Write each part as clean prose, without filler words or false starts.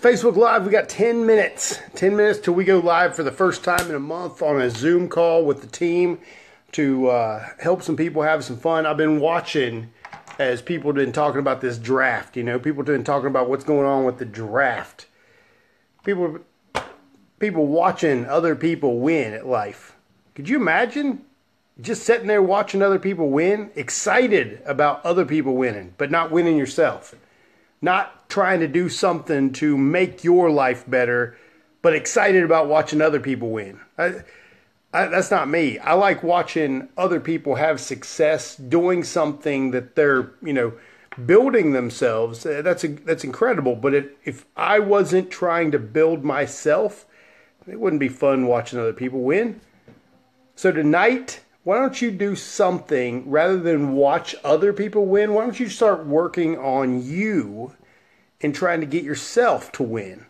Facebook Live, we got 10 minutes. 10 minutes till we go live for the first time in a month on a Zoom call with the team to help some people have some fun. I've been watching as people have been talking about this draft. You know, people have been talking about what's going on with the draft. People watching other people win at life. Could you imagine just sitting there watching other people win? Excited about other people winning, but not winning yourself. Not trying to do something to make your life better, but excited about watching other people win. That's not me. I like watching other people have success doing something that they're, you know, building themselves. That's incredible. But if I wasn't trying to build myself, it wouldn't be fun watching other people win. So tonight, why don't you do something rather than watch other people win? Why don't you start working on you and trying to get yourself to win?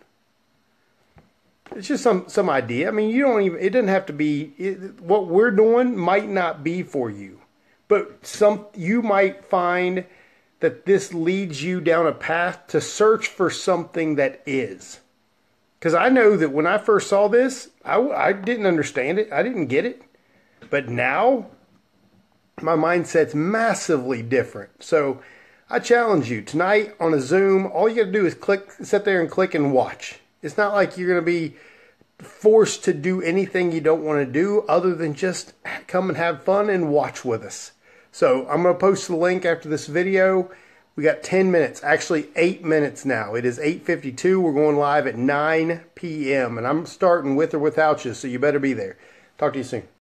It's just some idea. I mean, you don't even, it doesn't have to be, what we're doing might not be for you. But you might find that this leads you down a path to search for something that is. Because I know that when I first saw this, I didn't understand it. I didn't get it. But now, my mindset's massively different. So, I challenge you. Tonight, on a Zoom, all you got to do is sit there and click and watch. It's not like you're going to be forced to do anything you don't want to do other than just come and have fun and watch with us. So, I'm going to post the link after this video. We got 10 minutes. Actually, 8 minutes now. It is 8:52. We're going live at 9 p.m. And I'm starting with or without you, so you better be there. Talk to you soon.